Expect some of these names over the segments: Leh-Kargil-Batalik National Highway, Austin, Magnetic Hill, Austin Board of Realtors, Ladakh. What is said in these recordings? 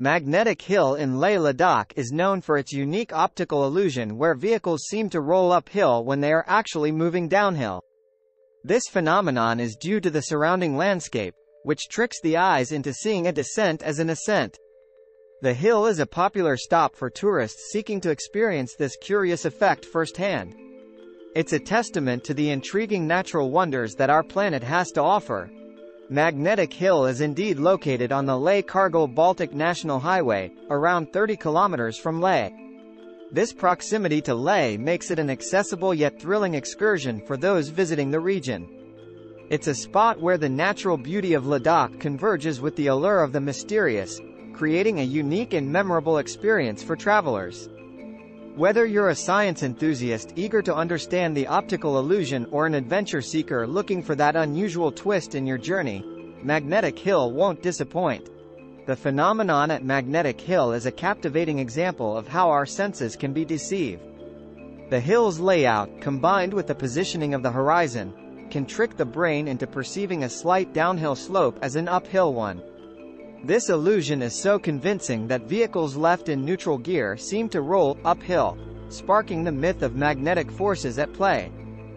Magnetic Hill in Leh, Ladakh is known for its unique optical illusion where vehicles seem to roll uphill when they are actually moving downhill. This phenomenon is due to the surrounding landscape, which tricks the eyes into seeing a descent as an ascent. The hill is a popular stop for tourists seeking to experience this curious effect firsthand. It's a testament to the intriguing natural wonders that our planet has to offer. Magnetic Hill is indeed located on the Leh-Kargil-Baltic National Highway, around 30 kilometers from Leh. This proximity to Leh makes it an accessible yet thrilling excursion for those visiting the region. It's a spot where the natural beauty of Ladakh converges with the allure of the mysterious, creating a unique and memorable experience for travelers. Whether you're a science enthusiast eager to understand the optical illusion or an adventure seeker looking for that unusual twist in your journey, Magnetic Hill won't disappoint. The phenomenon at Magnetic Hill is a captivating example of how our senses can be deceived. The hill's layout, combined with the positioning of the horizon, can trick the brain into perceiving a slight downhill slope as an uphill one. This illusion is so convincing that vehicles left in neutral gear seem to roll uphill, sparking the myth of magnetic forces at play.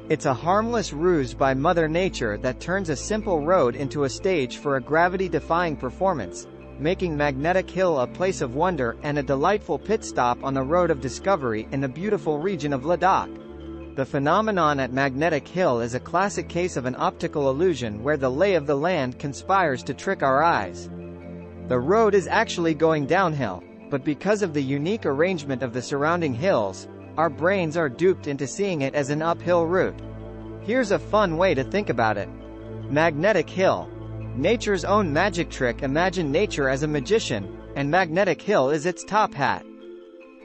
It's a harmless ruse by Mother Nature that turns a simple road into a stage for a gravity-defying performance, making Magnetic Hill a place of wonder and a delightful pit stop on the road of discovery in the beautiful region of Ladakh. The phenomenon at Magnetic Hill is a classic case of an optical illusion where the lay of the land conspires to trick our eyes. The road is actually going downhill, but because of the unique arrangement of the surrounding hills, our brains are duped into seeing it as an uphill route. Here's a fun way to think about it. Magnetic Hill. Nature's own magic trick. Imagine nature as a magician, and Magnetic Hill is its top hat.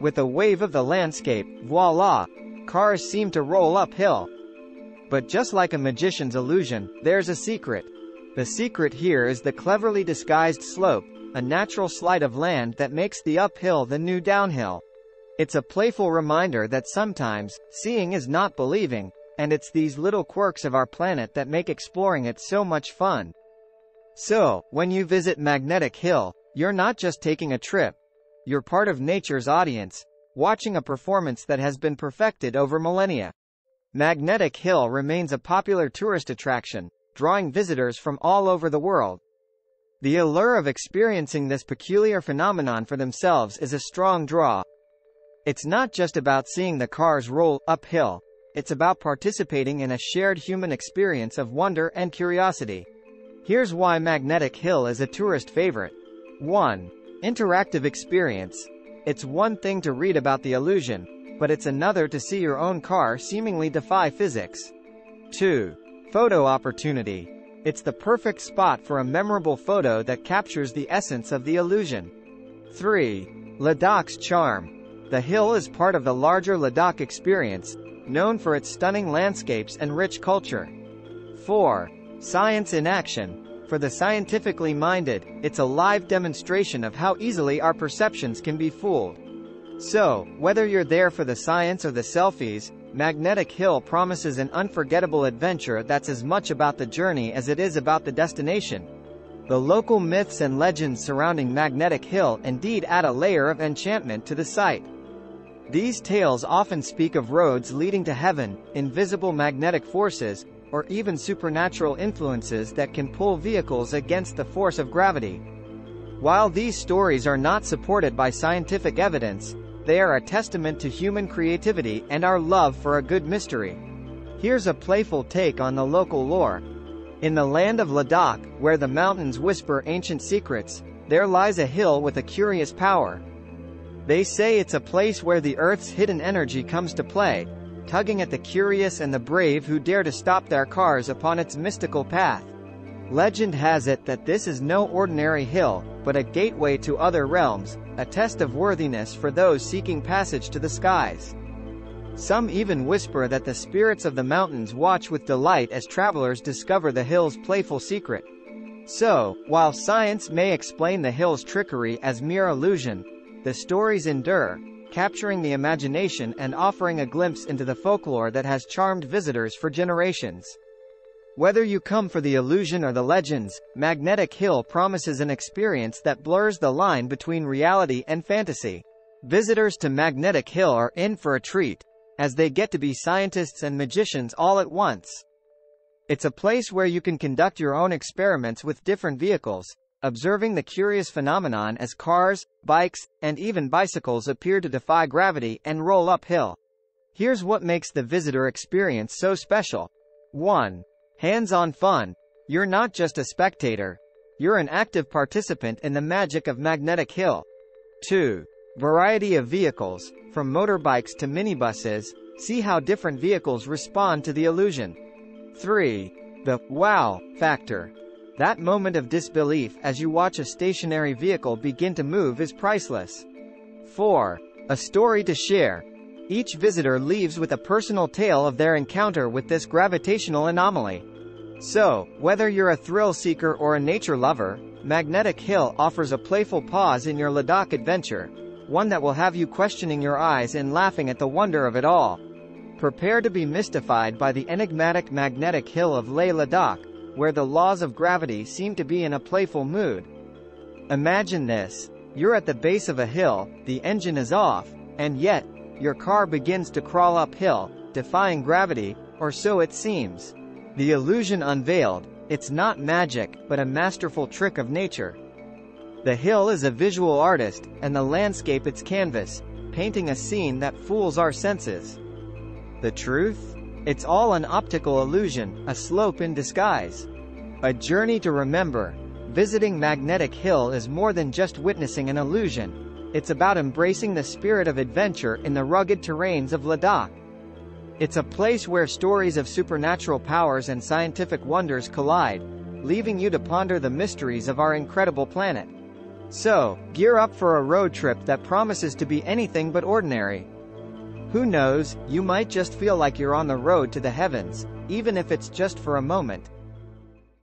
With a wave of the landscape, voila, cars seem to roll uphill. But just like a magician's illusion, there's a secret. The secret here is the cleverly disguised slope, a natural slice of land that makes the uphill the new downhill. It's a playful reminder that sometimes, seeing is not believing, and it's these little quirks of our planet that make exploring it so much fun. So, when you visit Magnetic Hill, you're not just taking a trip. You're part of nature's audience, watching a performance that has been perfected over millennia. Magnetic Hill remains a popular tourist attraction, drawing visitors from all over the world. The allure of experiencing this peculiar phenomenon for themselves is a strong draw. It's not just about seeing the cars roll uphill, it's about participating in a shared human experience of wonder and curiosity. Here's why Magnetic Hill is a tourist favorite. 1. Interactive experience. It's one thing to read about the illusion, but it's another to see your own car seemingly defy physics. 2. Photo opportunity. It's the perfect spot for a memorable photo that captures the essence of the illusion. 3. Ladakh's charm. The hill is part of the larger Ladakh experience, known for its stunning landscapes and rich culture. 4. Science in action. For the scientifically minded, it's a live demonstration of how easily our perceptions can be fooled. So, whether you're there for the science or the selfies, Magnetic Hill promises an unforgettable adventure that's as much about the journey as it is about the destination. The local myths and legends surrounding Magnetic Hill indeed add a layer of enchantment to the site. These tales often speak of roads leading to heaven, invisible magnetic forces, or even supernatural influences that can pull vehicles against the force of gravity. While these stories are not supported by scientific evidence, they are a testament to human creativity and our love for a good mystery. Here's a playful take on the local lore. In the land of Ladakh, where the mountains whisper ancient secrets, there lies a hill with a curious power. They say it's a place where the earth's hidden energy comes to play, tugging at the curious and the brave who dare to stop their cars upon its mystical path. Legend has it that this is no ordinary hill, but a gateway to other realms, a test of worthiness for those seeking passage to the skies. Some even whisper that the spirits of the mountains watch with delight as travelers discover the hill's playful secret. So, while science may explain the hill's trickery as mere illusion, the stories endure, capturing the imagination and offering a glimpse into the folklore that has charmed visitors for generations. Whether you come for the illusion or the legends, Magnetic Hill promises an experience that blurs the line between reality and fantasy. Visitors to Magnetic Hill are in for a treat, as they get to be scientists and magicians all at once. It's a place where you can conduct your own experiments with different vehicles, observing the curious phenomenon as cars, bikes, and even bicycles appear to defy gravity and roll uphill. Here's what makes the visitor experience so special. 1. Hands-on fun. You're not just a spectator. You're an active participant in the magic of Magnetic Hill. 2. Variety of vehicles. From motorbikes to minibuses, see how different vehicles respond to the illusion. 3. The wow factor. That moment of disbelief as you watch a stationary vehicle begin to move is priceless. 4. A story to share. Each visitor leaves with a personal tale of their encounter with this gravitational anomaly. So, whether you're a thrill seeker or a nature lover, Magnetic Hill offers a playful pause in your Ladakh adventure, one that will have you questioning your eyes and laughing at the wonder of it all. Prepare to be mystified by the enigmatic Magnetic Hill of Leh, Ladakh, where the laws of gravity seem to be in a playful mood. Imagine this: you're at the base of a hill, the engine is off, and yet, your car begins to crawl uphill, defying gravity, or so it seems. The illusion unveiled, it's not magic, but a masterful trick of nature. The hill is a visual artist, and the landscape its canvas, painting a scene that fools our senses. The truth? It's all an optical illusion, a slope in disguise. A journey to remember. Visiting Magnetic Hill is more than just witnessing an illusion. It's about embracing the spirit of adventure in the rugged terrains of Ladakh. It's a place where stories of supernatural powers and scientific wonders collide, leaving you to ponder the mysteries of our incredible planet. So, gear up for a road trip that promises to be anything but ordinary. Who knows, you might just feel like you're on the road to the heavens, even if it's just for a moment.